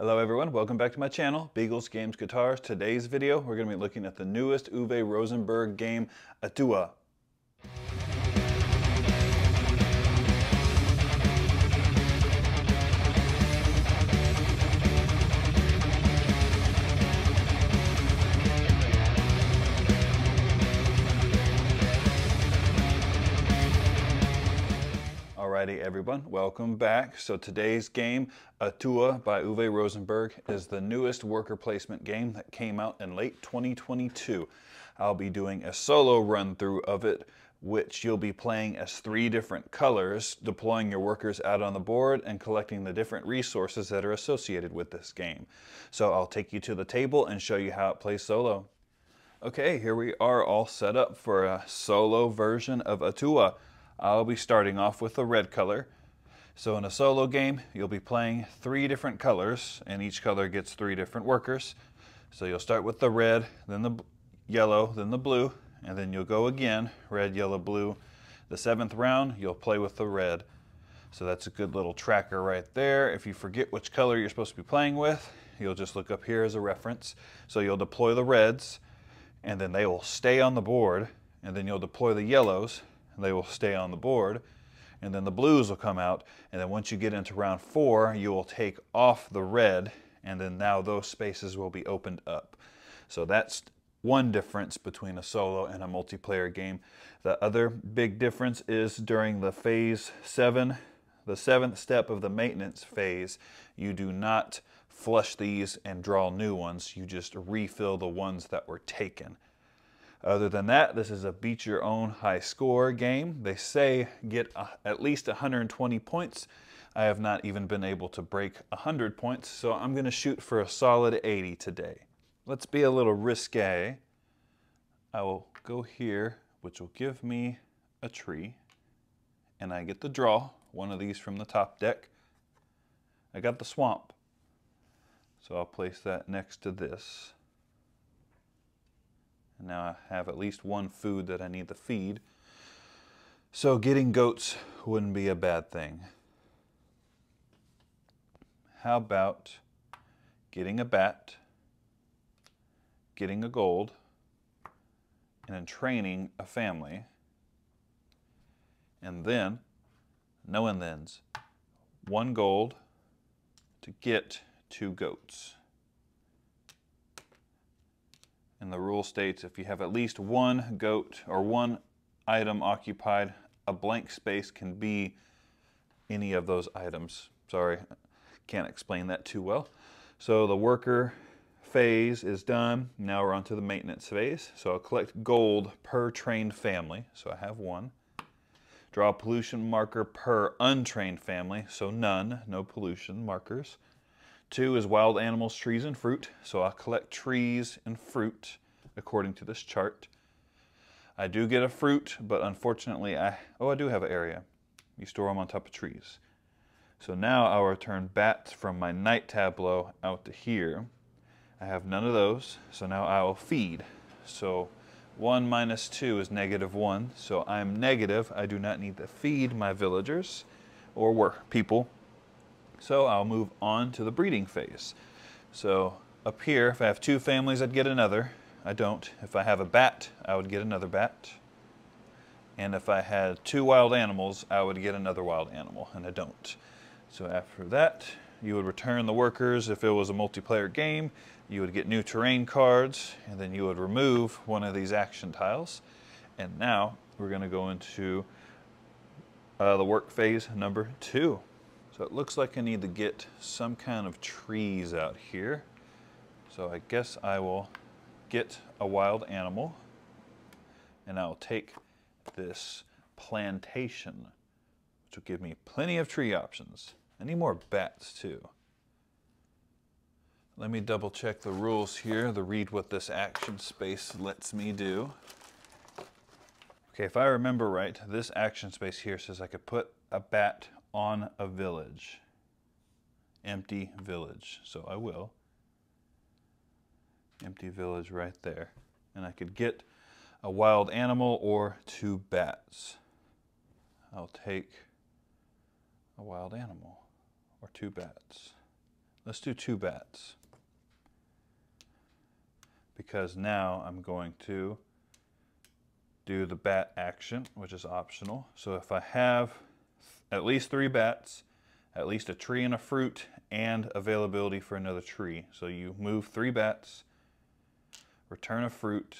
Hello everyone, welcome back to my channel, Beagles Games Guitars. Today's video, we're going to be looking at the newest Uwe Rosenberg game, Atiwa. Alrighty everyone, welcome back. So today's game, Atiwa by Uwe Rosenberg, is the newest worker placement game that came out in late 2022. I'll be doing a solo run through of it, which you'll be playing as three different colors, deploying your workers out on the board and collecting the different resources that are associated with this game. So I'll take you to the table and show you how it plays solo. Okay, here we are all set up for a solo version of Atiwa. I'll be starting off with the red color. So in a solo game, you'll be playing three different colors, and each color gets three different workers. So you'll start with the red, then the yellow, then the blue, and then you'll go again, red, yellow, blue. The seventh round, you'll play with the red. So that's a good little tracker right there. If you forget which color you're supposed to be playing with, you'll just look up here as a reference. So you'll deploy the reds, and then they will stay on the board, and then you'll deploy the yellows, they will stay on the board, and then the blues will come out, and then once you get into round four, you will take off the red, and then now those spaces will be opened up. So that's one difference between a solo and a multiplayer game. The other big difference is during the phase 7, the 7th step of the maintenance phase, you do not flush these and draw new ones, you just refill the ones that were taken. Other than that, this is a beat your own high score game. They say get at least 120 points. I have not even been able to break 100 points, so I'm going to shoot for a solid 80 today. Let's be a little risque. I will go here, which will give me a tree, and I get the draw, one of these from the top deck. I got the swamp, so I'll place that next to this. Now I have at least one food that I need to feed. So getting goats wouldn't be a bad thing. How about getting a bat, getting a gold, and then training a family. And then, no and thens, one gold to get two goats. And the rule states if you have at least one goat or one item occupied, a blank space can be any of those items. Sorry, can't explain that too well. So the worker phase is done. Now we're on to the maintenance phase. So I'll collect gold per trained family. So I have one. Draw a pollution marker per untrained family. So none, no pollution markers. 2 is wild animals, trees, and fruit. So I'll collect trees and fruit according to this chart. I do get a fruit, but unfortunately I do have an area. You store them on top of trees. So now I'll return bats from my night tableau out to here. I have none of those, so now I will feed. So 1 minus 2 is negative 1, so I'm negative. I do not need to feed my villagers or people. So I'll move on to the breeding phase. So up here, if I have 2 families, I'd get another. I don't. If I have a bat, I would get another bat. And if I had 2 wild animals, I would get another wild animal, and I don't. So after that, you would return the workers. If it was a multiplayer game, you would get new terrain cards, and then you would remove one of these action tiles. And now we're going to go into the work phase number 2. So it looks like I need to get some kind of trees out here. So I guess I will get a wild animal and I'll take this plantation, which will give me plenty of tree options. I need more bats too. Let me double check the rules here to read what this action space lets me do. Okay, if I remember right, this action space here says I could put a bat on a village, empty village, so I will. Empty village right there, and I could get a wild animal or 2 bats. I'll take a wild animal or 2 bats. Let's do two bats, because now I'm going to do the bat action, which is optional. So if I have at least three bats, at least a tree and a fruit, and availability for another tree. So you move three bats, return a fruit,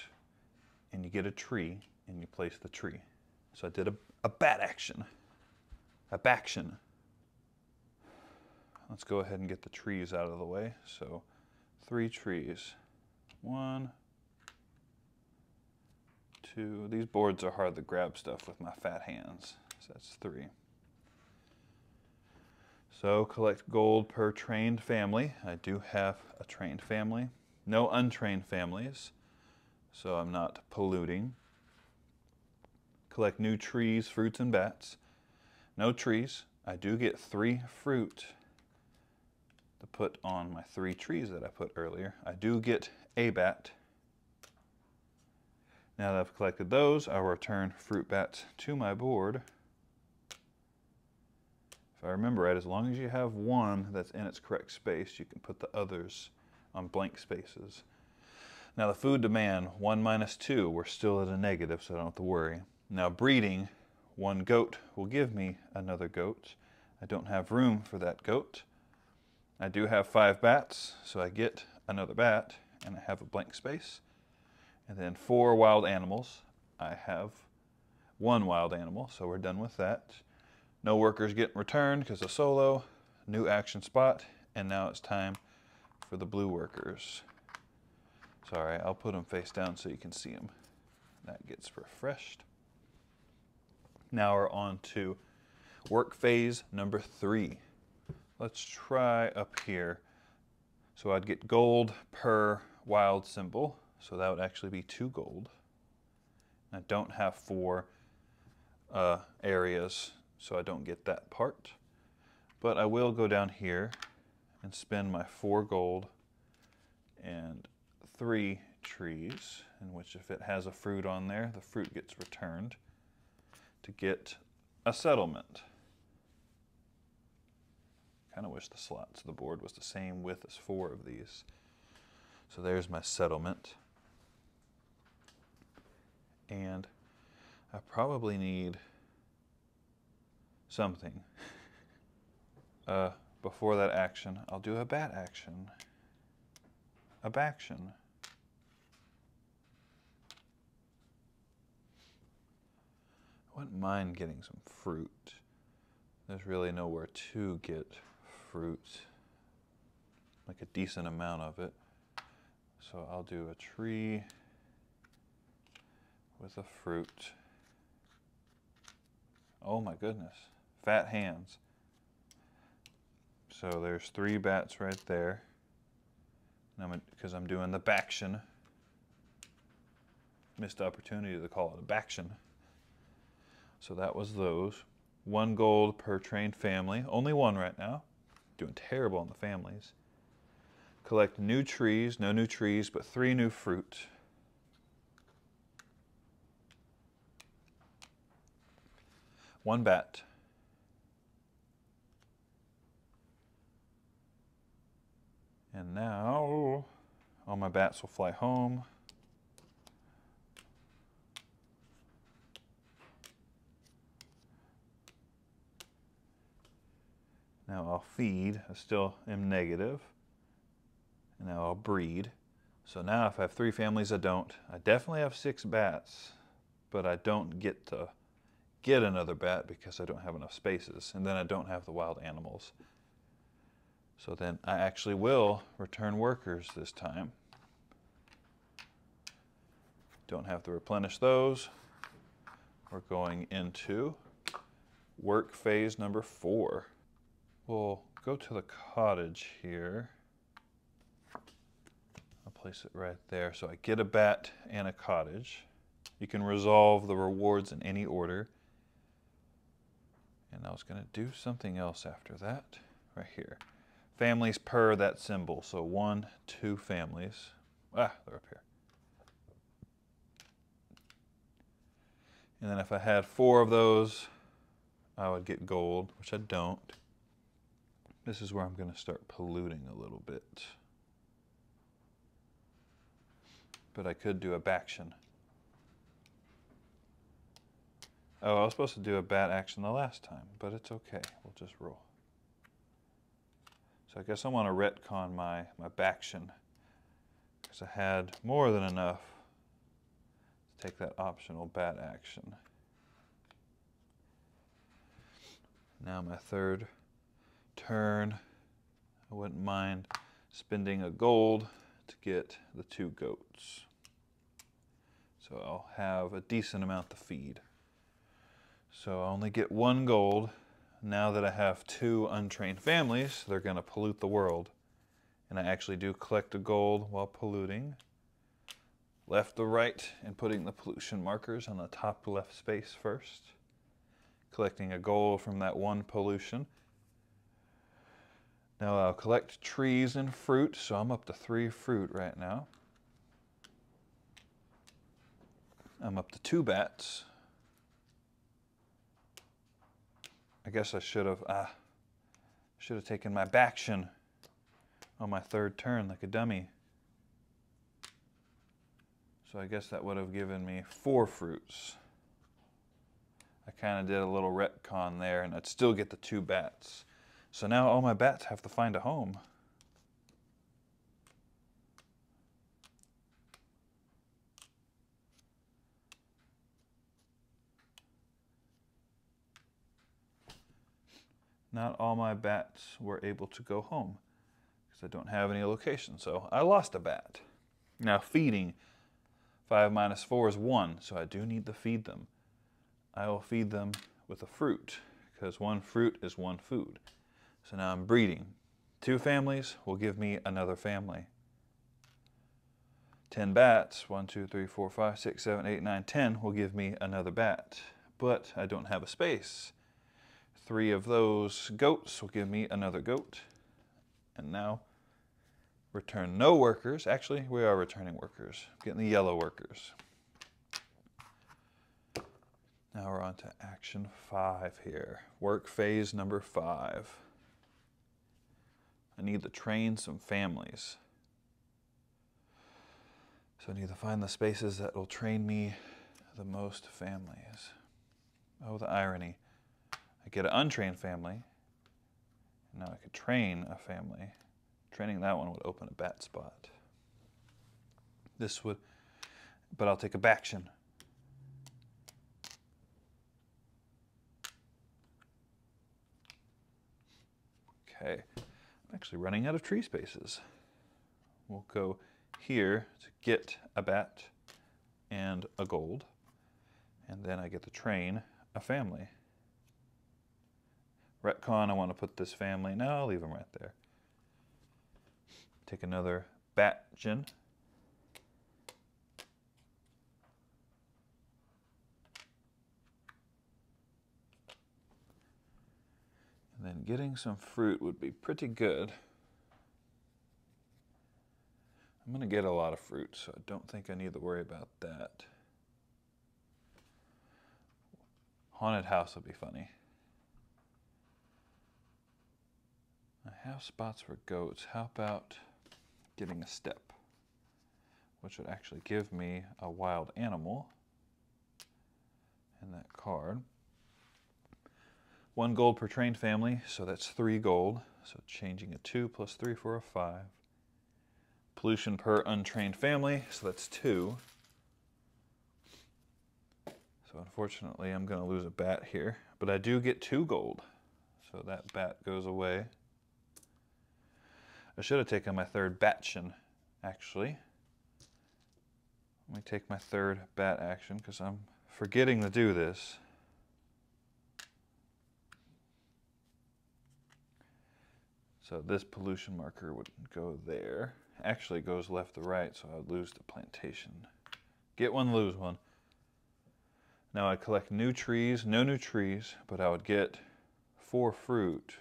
and you get a tree, and you place the tree. So I did a bat action, a baction. Let's go ahead and get the trees out of the way. So three trees, one, two. These boards are hard to grab stuff with my fat hands, so that's three. So collect gold per trained family. I do have a trained family. No untrained families, so I'm not polluting. Collect new trees, fruits, and bats. No trees. I do get three fruit to put on my three trees that I put earlier. I do get a bat. Now that I've collected those, I'll return fruit bats to my board. If I remember right, as long as you have one that's in its correct space, you can put the others on blank spaces. Now the food demand, 1 minus 2, we're still at a negative, so I don't have to worry. Now breeding, one goat will give me another goat. I don't have room for that goat. I do have 5 bats, so I get another bat, and I have a blank space. And then 4 wild animals. I have 1 wild animal, so we're done with that. No workers get returned because of solo, new action spot, and now it's time for the blue workers. Sorry, I'll put them face down so you can see them. That gets refreshed. Now we're on to work phase number 3. Let's try up here. So I'd get gold per wild symbol, so that would actually be 2 gold. I don't have 4 areas, so I don't get that part. But I will go down here and spend my 4 gold and 3 trees, in which if it has a fruit on there, the fruit gets returned to get a settlement. Kind of wish the slots of the board was the same width as 4 of these. So there's my settlement. And I probably need something. Before that action, I'll do a bat action. A baction. I wouldn't mind getting some fruit. There's really nowhere to get fruit, like a decent amount of it. So I'll do a tree with a fruit. Oh my goodness, fat hands. So there's 3 bats right there, because I'm doing the baction. Missed the opportunity to call it a baction. So that was those. 1 gold per trained family, only 1 right now. Doing terrible on the families. Collect new trees, no new trees, but 3 new fruit. One bat. And now all my bats will fly home. Now I'll feed, I still am negative. And now I'll breed. So now if I have 3 families, I don't. I definitely have 6 bats, but I don't get to get another bat because I don't have enough spaces. And then I don't have the wild animals. So then I actually will return workers this time. Don't have to replenish those. We're going into work phase number 4. We'll go to the cottage here. I'll place it right there. So I get a bat and a cottage. You can resolve the rewards in any order. And I was going to do something else after that, right here. Families per that symbol. So 1, 2 families. Ah, they're up here. And then if I had 4 of those, I would get gold, which I don't. This is where I'm going to start polluting a little bit. But I could do a baction. Oh, I was supposed to do a bat action the last time, but it's okay. We'll just roll. So I guess I want to retcon my baction, because I had more than enough to take that optional bat action. Now my third turn, I wouldn't mind spending a gold to get the two goats. So I'll have a decent amount to feed. So I only get one gold. Now that I have two untrained families, they're going to pollute the world. And I actually do collect a gold while polluting. Left to right and putting the pollution markers on the top left space first. Collecting a gold from that one pollution. Now I'll collect trees and fruit, so I'm up to 3 fruit right now. I'm up to 2 bats. I guess I should have taken my baction on my third turn like a dummy. So I guess that would have given me 4 fruits. I kind of did a little retcon there, and I'd still get the 2 bats. So now all my bats have to find a home. Not all my bats were able to go home because I don't have any location, so I lost a bat. Now feeding, 5 minus 4 is 1, so I do need to feed them. I will feed them with a fruit, because 1 fruit is 1 food. So now I'm breeding. 2 families will give me another family. 10 bats, 1, 2, 3, 4, 5, 6, 7, 8, 9, 10 will give me another bat, but I don't have a space. 3 of those goats will give me another goat. And now return no workers. Actually, we are returning workers. Getting the yellow workers. Now we're on to action 5 here. Work phase number 5. I need to train some families. So I need to find the spaces that will train me the most families. Oh, the irony. I get an untrained family. Now I could train a family. Training that one would open a bat spot. This would, but I'll take a baction. Okay, I'm actually running out of tree spaces. We'll go here to get a bat and a gold, and then I get to train a family. Retcon, I want to put this family. No, I'll leave them right there. Take another batgen. And then getting some fruit would be pretty good. I'm going to get a lot of fruit, so I don't think I need to worry about that. Haunted house would be funny. I have spots for goats. How about getting a step, which would actually give me a wild animal in that card. 1 gold per trained family, so that's 3 gold. So changing a 2 plus 3 for a 5. Pollution per untrained family, so that's 2. So unfortunately, I'm going to lose a bat here, but I do get 2 gold. So that bat goes away. I should have taken my third baction, actually. Let me take my third bat action, because I'm forgetting to do this. So this pollution marker would go there. Actually, it goes left to right, so I'd lose the plantation. Get one, lose one. Now I'd collect new trees, no new trees, but I would get 4 fruit.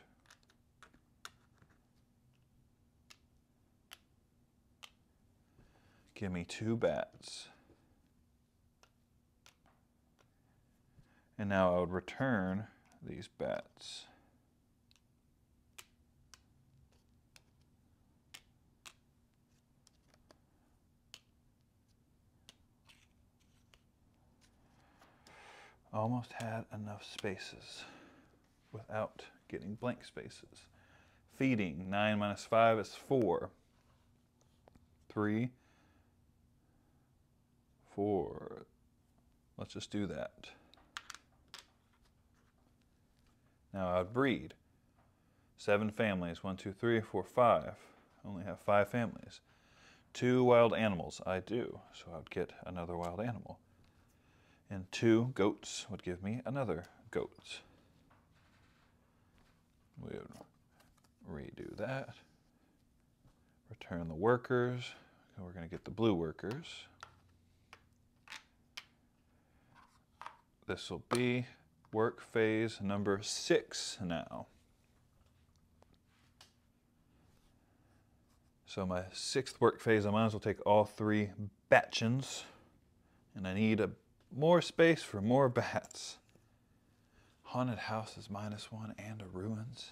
Give me 2 bats. And now I would return these bats. almost had enough spaces without getting blank spaces. Feeding, 9 minus 5 is 4. 3, 4. Let's just do that. Now I'd breed. 7 families, 1, 2, 3, 4, 5. I only have 5 families. 2 wild animals, I do. So I'd get another wild animal. And 2 goats would give me another goat. We would redo that. Return the workers. We're going to get the blue workers. This will be work phase number 6 now. So my 6th work phase, I might as well take all 3 batchins, and I need more space for more bats. Haunted house is -1 and a ruins.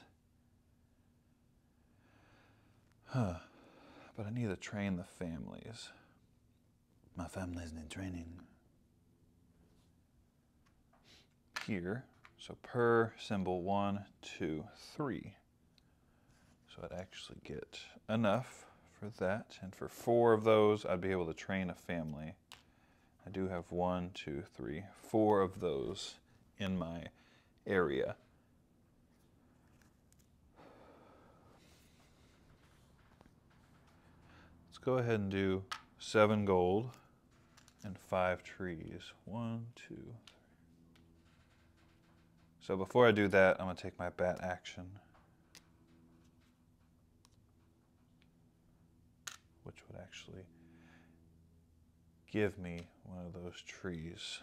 Huh. But I need to train the families. My family's in training. Here, so per symbol 1, 2, 3. So I'd actually get enough for that. And for 4 of those, I'd be able to train a family. I do have 1, 2, 3, 4 of those in my area. Let's go ahead and do 7 gold and 5 trees. 1, 2, 3. So before I do that, I'm going to take my bat action, which would actually give me one of those trees.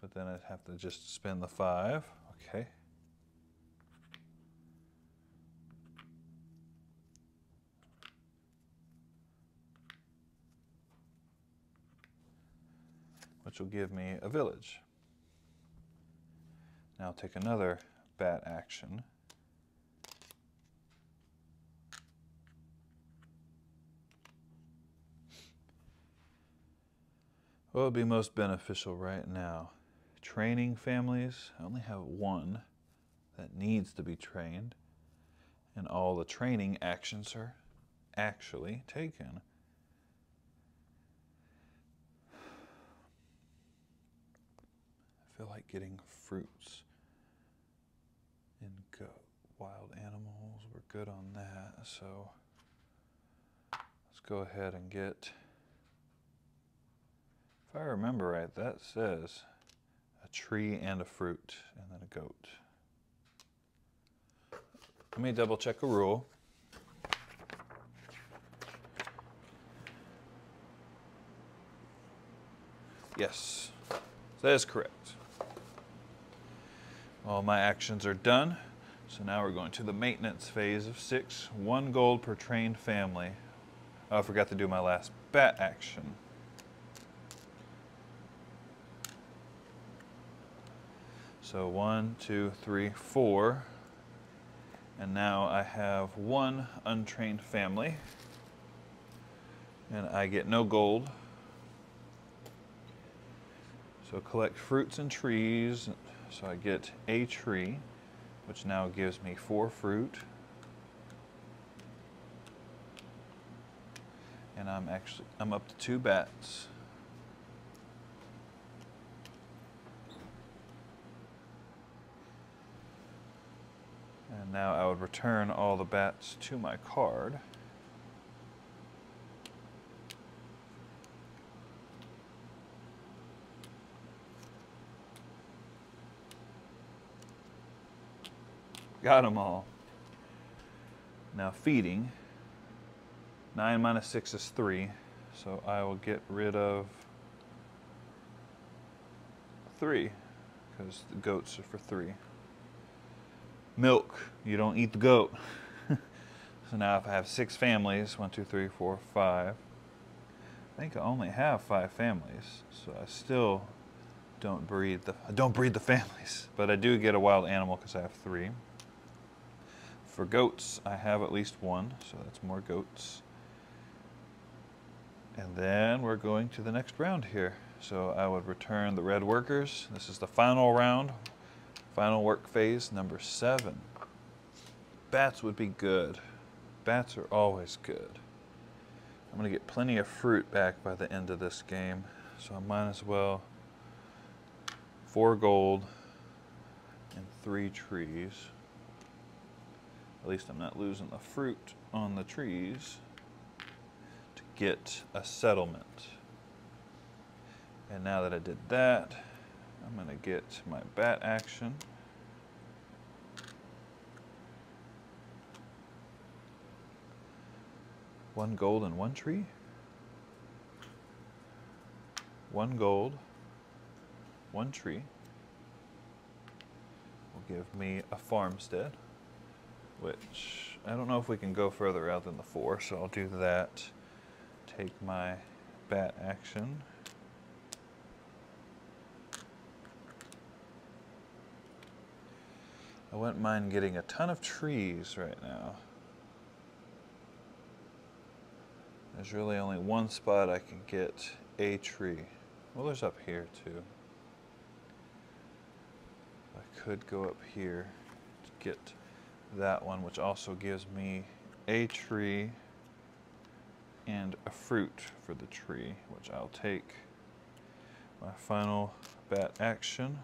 But then I'd have to just spend the 5. Okay. Which will give me a village. Now I'll take another bat action. What would be most beneficial right now? Training families. I only have 1 that needs to be trained, and all the training actions are actually taken. I feel like getting fruits and wild animals. We're good on that, so let's go ahead and get... If I remember right, that says a tree and a fruit and then a goat. Let me double check a rule. Yes, that is correct. All my actions are done. So now we're going to the maintenance phase of 6. 1 gold per trained family. Oh, I forgot to do my last bat action. So 1, 2, 3, 4, and now I have 1 untrained family, and I get no gold. So collect fruits and trees, so I get a tree, which now gives me 4 fruit, and I'm up to 2 bats. And now I would return all the bats to my card. Got them all. Now feeding. 9 minus 6 is 3. So I will get rid of 3, because the goats are for 3. Milk, you don't eat the goat. So now if I have 6 families, 1, 2, 3, 4, 5. I think I only have 5 families, so I still don't breed the families. But I do get a wild animal because I have 3. For goats, I have at least 1, so that's more goats. And then we're going to the next round here. So I would return the red workers. This is the final round, final work phase number 7. Bats would be good. Bats are always good. I'm gonna get plenty of fruit back by the end of this game, so I might as well. 4 gold and 3 trees. At least I'm not losing the fruit on the trees to get a settlement. And now that I did that, I'm gonna get my bat action. One gold and 1 tree. 1 gold, 1 tree will give me a farmstead, which I don't know if we can go further out than the 4, so I'll do that. Take my bat action. I wouldn't mind getting a ton of trees right now. There's really only one spot I can get a tree. Well, there's up here too. I could go up here to get that one, which also gives me a tree and a fruit for the tree, which I'll take. My final bat action.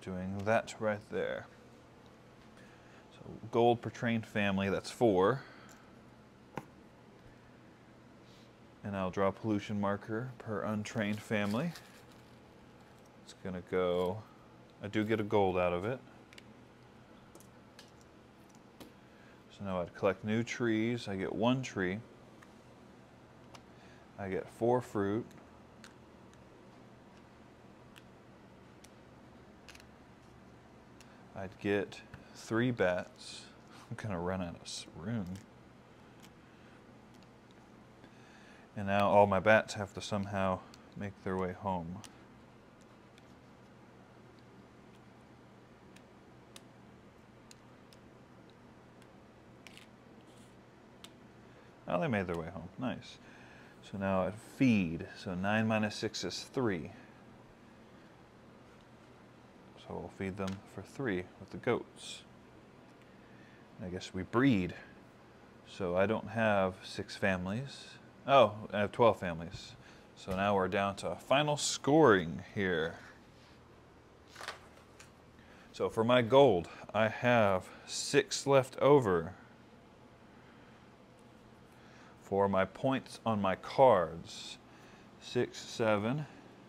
Doing that right there. So gold per trained family, that's 4. And I'll draw a pollution marker per untrained family. It's gonna go, I do get a gold out of it. So now I'd collect new trees. I get 1 tree. I get 4 fruit. I'd get 3 bats. I'm gonna run out of room. And now all my bats have to somehow make their way home. Oh, they made their way home, nice. So now I'd feed, so 9 minus 6 is 3. So we'll feed them for 3 with the goats. And I guess we breed. So I don't have 6 families. Oh, I have 12 families. So now we're down to final scoring here. So for my gold, I have 6 left over. For my points on my cards, 6, 7,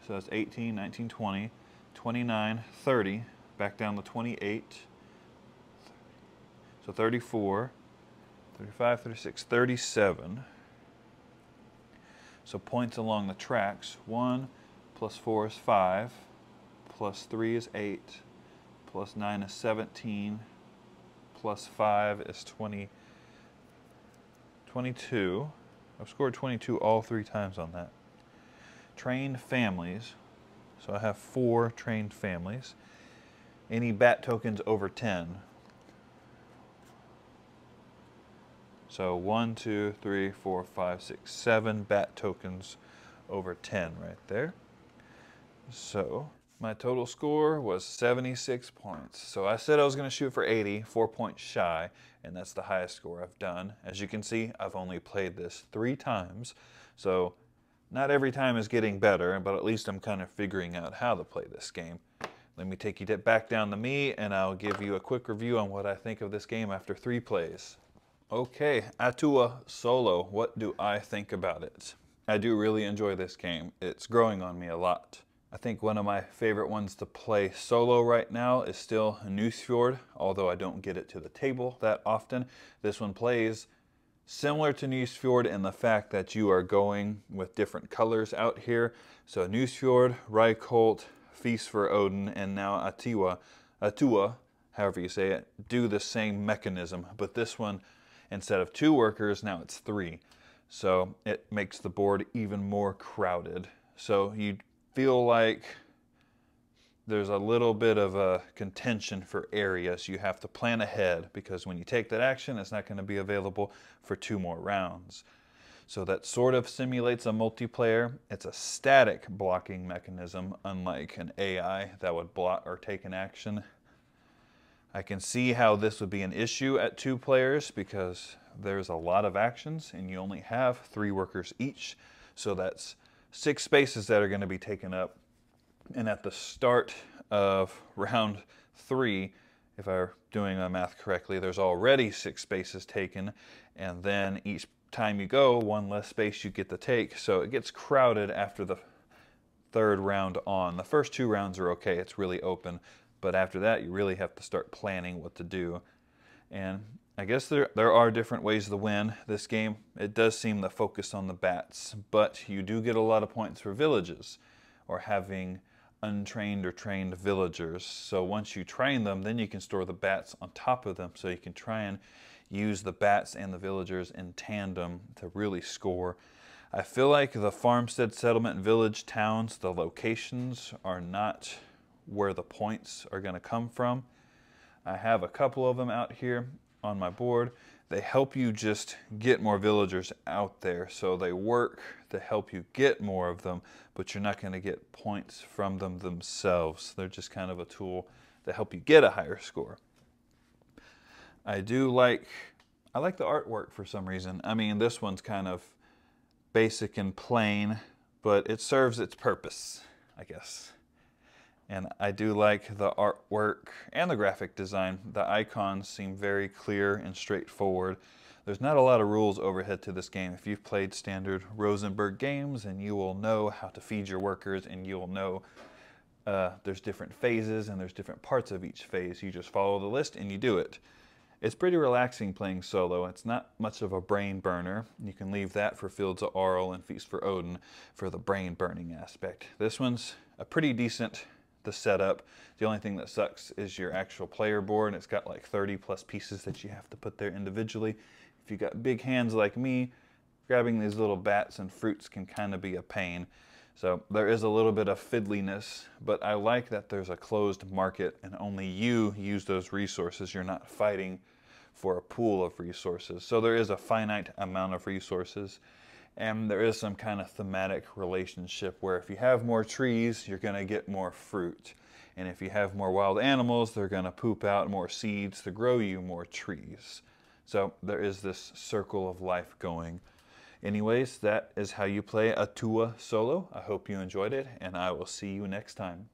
so that's 18, 19, 20. 29, 30, back down to 28, so 34, 35, 36, 37. So points along the tracks, 1 plus 4 is 5, plus 3 is 8, plus 9 is 17, plus 5 is 20, 22. I've scored 22 all 3 times on that. Trained families. So I have 4 trained families. Any bat tokens over 10. So 1, 2, 3, 4, 5, 6, 7 bat tokens over 10 right there. So my total score was 76 points. So I said I was gonna shoot for 80, 4 points shy, and that's the highest score I've done. As you can see, I've only played this 3 times. So not every time is getting better, but at least I'm kind of figuring out how to play this game. Let me take you back down to me, and I'll give you a quick review on what I think of this game after 3 plays. Okay, Atiwa Solo, what do I think about it? I do really enjoy this game. It's growing on me a lot. I think one of my favorite ones to play solo right now is still Nusfjord, although I don't get it to the table that often. This one plays similar to Nusfjord in the fact that you are going with different colors out here. So Nusfjord, Reykolt, Feast for Odin, and now Atiwa, however you say it, do the same mechanism. But this one, instead of 2 workers, now it's 3. So it makes the board even more crowded. So you feel like there's a little bit of a contention for areas. You have to plan ahead because when you take that action, it's not going to be available for 2 more rounds. So that sort of simulates a multiplayer. It's a static blocking mechanism, unlike an AI that would block or take an action. I can see how this would be an issue at 2 players because there's a lot of actions and you only have 3 workers each. So that's 6 spaces that are going to be taken up. And at the start of round 3, if I'm doing my math correctly, there's already 6 spaces taken, and then each time you go, 1 less space you get to take. So it gets crowded after the 3rd round on. The first 2 rounds are okay, it's really open, but after that you really have to start planning what to do. And I guess there are different ways to win this game. It does seem to focus on the bats, but you do get a lot of points for villages or having untrained or trained villagers. So once you train them, then you can store the bats on top of them. So you can try and use the bats and the villagers in tandem to really score. I feel like the farmstead, settlement, village, towns, the locations are not where the points are going to come from. I have a couple of them out here on my board. They help you just get more villagers out there. So they work to help you get more of them, but you're not going to get points from them themselves. They're just kind of a tool to help you get a higher score. I like the artwork for some reason. I mean, this one's kind of basic and plain, but it serves its purpose, I guess. And I do like the artwork and the graphic design. The icons seem very clear and straightforward. There's not a lot of rules overhead to this game. If you've played standard Rosenberg games, and you will know how to feed your workers, and you'll know there's different phases and there's different parts of each phase. You just follow the list and you do it. It's pretty relaxing playing solo. It's not much of a brain burner. You can leave that for Fields of Arle and Feast for Odin for the brain burning aspect. This one's a pretty decent the setup. The only thing that sucks is your actual player board. It's got like 30 plus pieces that you have to put there individually. If you got big hands like me, grabbing these little bats and fruits can kind of be a pain. So there is a little bit of fiddliness, but I like that there's a closed market and only you use those resources. You're not fighting for a pool of resources. So there is a finite amount of resources. And there is some kind of thematic relationship where if you have more trees, you're going to get more fruit. And if you have more wild animals, they're going to poop out more seeds to grow you more trees. So there is this circle of life going. Anyways, that is how you play Atiwa solo. I hope you enjoyed it, and I will see you next time.